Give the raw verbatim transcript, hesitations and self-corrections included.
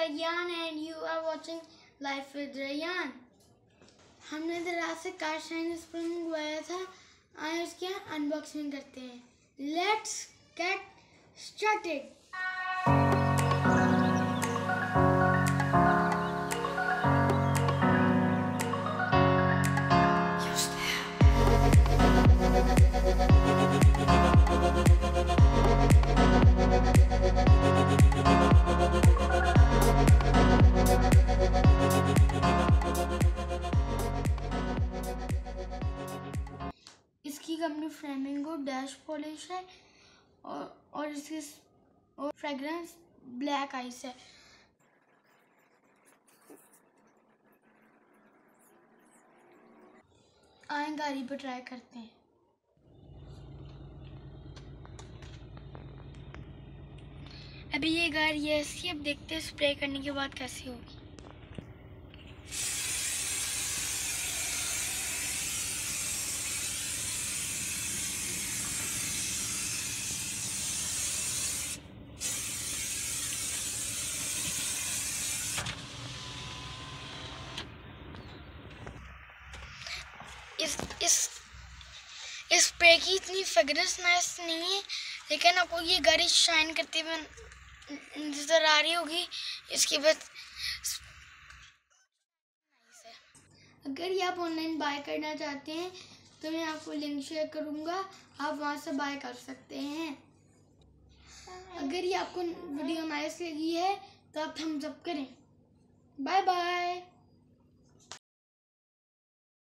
Rayan and you are watching Life with Rayan। हमने दराज से कार शाइन स्प्रिंग मंगवाया था, आज उसकी अनबॉक्सिंग करते हैं। Let's get started. इसकी कंपनी फ्लेमिंगो डैश पॉलिश है और और इसकी और फ्रेग्रेंस ब्लैक आइस है। आए गाड़ी पर ट्राई करते हैं। अभी ये गाड़ी है इसकी, अब देखते हैं स्प्रे करने के बाद कैसी होगी। इस इस इस स्प्रे की इतनी फ्रेग्रेंस नाइस नहीं है, लेकिन आपको ये गाड़ी शाइन करते हुए नजर आ रही होगी। इसकी बात अगर ये आप ऑनलाइन बाय करना चाहते हैं तो मैं आपको लिंक शेयर करूँगा, आप वहाँ से बाय कर सकते हैं। अगर ये आपको वीडियो नाइस लगी है तो आप थम्स अप करें। Bye bye.